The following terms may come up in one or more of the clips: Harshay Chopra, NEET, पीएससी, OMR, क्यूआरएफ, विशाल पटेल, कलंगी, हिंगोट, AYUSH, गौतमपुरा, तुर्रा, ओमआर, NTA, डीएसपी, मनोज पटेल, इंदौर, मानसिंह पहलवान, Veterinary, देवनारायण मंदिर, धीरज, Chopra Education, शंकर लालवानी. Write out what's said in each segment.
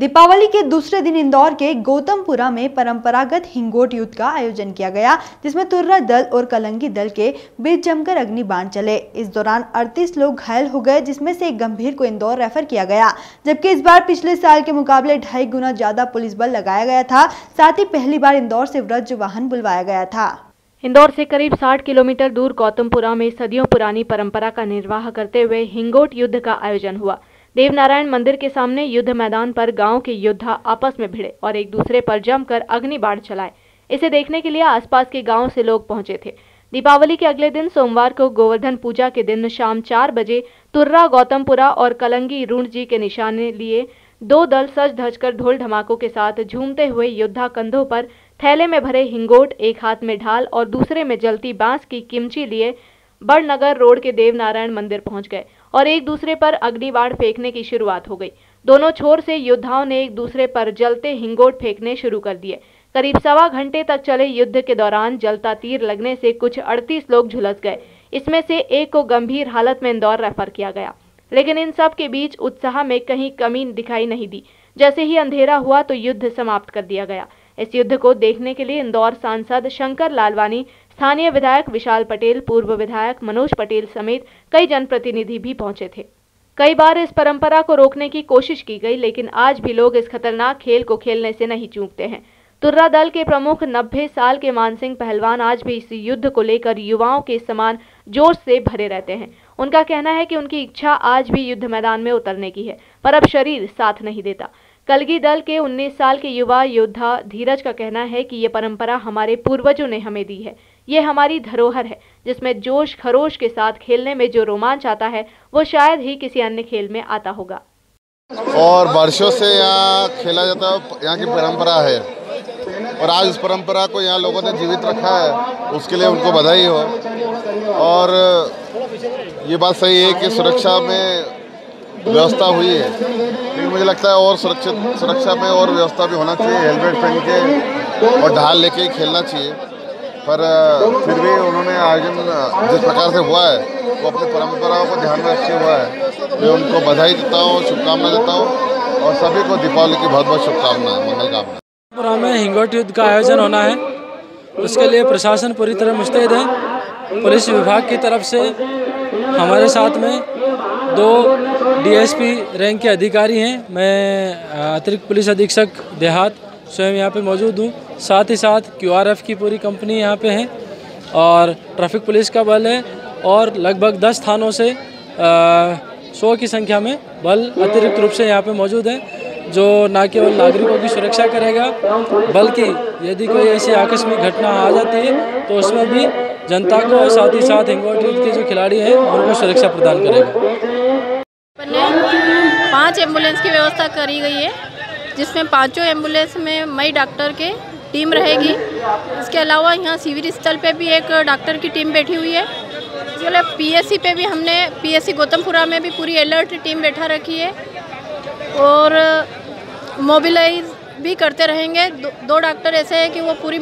दीपावली के दूसरे दिन इंदौर के गौतमपुरा में परंपरागत हिंगोट युद्ध का आयोजन किया गया, जिसमें तुर्रा दल और कलंगी दल के बीच जमकर अग्नि बाण चले। इस दौरान 38 लोग घायल हो गए, जिसमें से एक गंभीर को इंदौर रेफर किया गया। जबकि इस बार पिछले साल के मुकाबले 2.5 गुना ज्यादा पुलिस बल लगाया गया था। साथ ही पहली बार इंदौर से वज्र वाहन बुलवाया गया था। इंदौर से करीब 60 किलोमीटर दूर गौतमपुरा में सदियों पुरानी परंपरा का निर्वाह करते हुए हिंगोट युद्ध का आयोजन हुआ। देवनारायण मंदिर के सामने युद्ध मैदान पर गांव के योद्धा आपस में भिड़े और एक दूसरे पर जमकर अग्नि बाण चलाए। इसे देखने के लिए आसपास के गांव से लोग पहुंचे थे। दीपावली के अगले दिन सोमवार को गोवर्धन पूजा के दिन शाम 4 बजे तुर्रा, गौतमपुरा और कलंगी जी के निशाने लिए दो दल सज धज कर ढोल ढमाकों के साथ झूमते हुए योद्धा कंधों पर थैले में भरे हिंगोट, एक हाथ में ढाल और दूसरे में जलती बांस की किमची लिए बड़नगर रोड के देवनारायण मंदिर पहुंच गए और एक दूसरे पर अग्निबाण फेंकने की शुरुआत हो गई। दोनों छोर से योद्धाओं ने एक दूसरे पर जलते हिंगोट फेंकने शुरू कर दिए। करीब 1.25 घंटे तक चले युद्ध के दौरान जलता तीर लगने से कुछ 38 लोग झुलस गए। इसमें से एक को गंभीर हालत में इंदौर रेफर किया गया, लेकिन इन सब के बीच उत्साह में कहीं कमी दिखाई नहीं दी। जैसे ही अंधेरा हुआ तो युद्ध समाप्त कर दिया गया। इस युद्ध को देखने के लिए इंदौर सांसद शंकर लालवानी, स्थानीय विधायक विशाल पटेल, पूर्व विधायक मनोज पटेल समेत कई जनप्रतिनिधि भी पहुंचे थे। कई बार इस परंपरा को रोकने की कोशिश की गई, लेकिन आज भी लोग इस खतरनाक खेल को खेलने से नहीं चूकते हैं। तुर्रा दल के प्रमुख 90 साल के मानसिंह पहलवान आज भी इस युद्ध को लेकर युवाओं के समान जोश से भरे रहते हैं। उनका कहना है कि उनकी इच्छा आज भी युद्ध मैदान में उतरने की है, पर अब शरीर साथ नहीं देता। कलगी दल के 19 साल के युवा योद्धा धीरज का कहना है कि ये परंपरा हमारे पूर्वजों ने हमें दी है, ये हमारी धरोहर है, जिसमें जोश खरोश के साथ खेलने में जो रोमांच आता है वो शायद ही किसी अन्य खेल में आता होगा। और वर्षों से यहाँ खेला जाता, यहाँ की परंपरा है और आज उस परंपरा को यहाँ लोगों ने जीवित रखा है, उसके लिए उनको बधाई हो। और ये बात सही है कि सुरक्षा में व्यवस्था हुई है, लेकिन मुझे लगता है और सुरक्षा में और व्यवस्था भी होना चाहिए। हेलमेट पहन के और ढाल लेके खेलना चाहिए, पर फिर भी उन्होंने आयोजन जिस प्रकार से हुआ है वो अपनी परंपराओं को ध्यान में रखे हुआ है। मैं उनको बधाई देता हूँ, शुभकामना देता हूँ और सभी को दीपावली की बहुत बहुत शुभकामनाएं, मंगलकामना। में हिंगोट युद्ध का आयोजन होना है, उसके लिए प्रशासन पूरी तरह मुस्तैद है। पुलिस विभाग की तरफ से हमारे साथ में 2 डीएसपी रैंक के अधिकारी हैं। मैं अतिरिक्त पुलिस अधीक्षक देहात स्वयं यहाँ पे मौजूद हूँ। साथ ही साथ क्यूआरएफ की पूरी कंपनी यहाँ पे है और ट्रैफिक पुलिस का बल है और लगभग 10 थानों से 100 की संख्या में बल अतिरिक्त रूप से यहाँ पे मौजूद है, जो ना केवल नागरिकों की सुरक्षा करेगा बल्कि यदि कोई ऐसी आकस्मिक घटना आ जाती है तो उसमें भी जनता को साथ ही साथ हिंगोट युद्ध के जो खिलाड़ी हैं उनको सुरक्षा प्रदान करेगा। 5 एम्बुलेंस की व्यवस्था करी गई है, जिसमें 5 एम्बुलेंस में मई डॉक्टर के टीम रहेगी। इसके अलावा यहाँ शिविर स्थल पे भी एक डॉक्टर की टीम बैठी हुई है। इसके पीएससी पे भी हमने पीएससी गौतमपुरा में भी पूरी अलर्ट टीम बैठा रखी है और मोबिलाइज भी करते रहेंगे। 2 डॉक्टर ऐसे हैं कि वो पूरी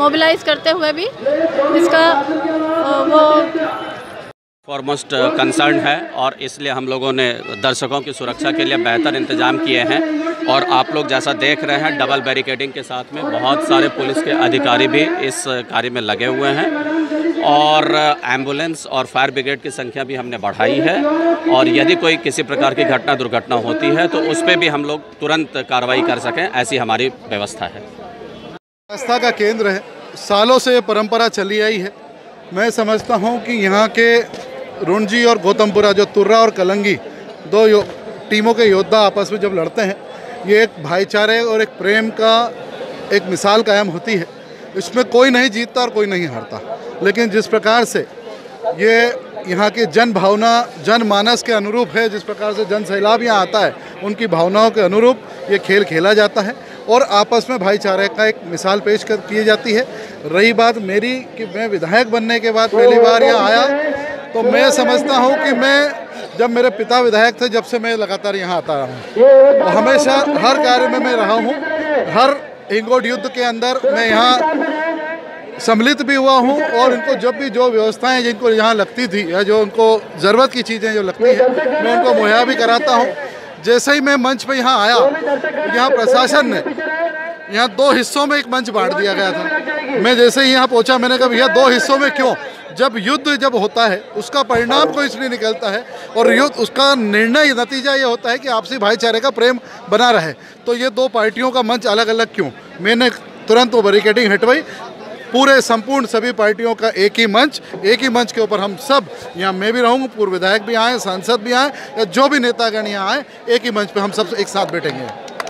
मोबिलाइज करते हुए भी इसका वो फॉरमोस्ट कंसर्न है और इसलिए हम लोगों ने दर्शकों की सुरक्षा के लिए बेहतर इंतजाम किए हैं। और आप लोग जैसा देख रहे हैं, डबल बैरिकेडिंग के साथ में बहुत सारे पुलिस के अधिकारी भी इस कार्य में लगे हुए हैं और एम्बुलेंस और फायर ब्रिगेड की संख्या भी हमने बढ़ाई है। और यदि कोई किसी प्रकार की घटना दुर्घटना होती है तो उस पर भी हम लोग तुरंत कार्रवाई कर सकें, ऐसी हमारी व्यवस्था है। आस्था का केंद्र है, सालों से ये परंपरा चली आई है। मैं समझता हूँ कि यहाँ के रुंजी और गौतमपुरा, जो तुर्रा और कलंगी 2 टीमों के योद्धा आपस में जब लड़ते हैं, ये एक भाईचारे और एक प्रेम का एक मिसाल कायम होती है। इसमें कोई नहीं जीतता और कोई नहीं हारता, लेकिन जिस प्रकार से ये यहाँ की जन भावना जन मानस के अनुरूप है, जिस प्रकार से जन सैलाब यहाँ आता है उनकी भावनाओं के अनुरूप ये खेल खेला जाता है और आपस में भाईचारे का एक मिसाल पेश कर की जाती है। रही बात मेरी कि मैं विधायक बनने के बाद पहली बार यहाँ आया, तो मैं समझता हूँ कि मैं जब मेरे पिता विधायक थे जब से मैं लगातार यहाँ आता रहा हूँ, हमेशा हर कार्य में मैं रहा हूँ। हर हिंगोट युद्ध के अंदर मैं यहाँ सम्मिलित भी हुआ हूँ और इनको जब भी जो व्यवस्थाएं जिनको यहाँ लगती थी या जो उनको ज़रूरत की चीज़ें जो लगती हैं मैं उनको मुहैया भी कराता हूँ। जैसे ही मैं मंच पे यहाँ आया, यहाँ प्रशासन ने यहाँ दो हिस्सों में एक मंच बांट दिया गया था। मैं जैसे ही यहाँ पहुँचा, मैंने कहा भैया दो हिस्सों में क्यों? जब युद्ध जब होता है उसका परिणाम कोई इसलिए निकलता है और युद्ध उसका निर्णय नतीजा ये होता है कि आपसी भाईचारे का प्रेम बना रहे, तो ये दो पार्टियों का मंच अलग अलग क्यों? मैंने तुरंत वो बैरिकेडिंग हटवाई। पूरे संपूर्ण सभी पार्टियों का एक ही मंच के ऊपर हम सब यहाँ, मैं भी रहूँगा, पूर्व विधायक भी आए, सांसद भी आए, या जो भी नेतागण यहाँ आए, एक ही मंच पर हम सब एक साथ बैठेंगे।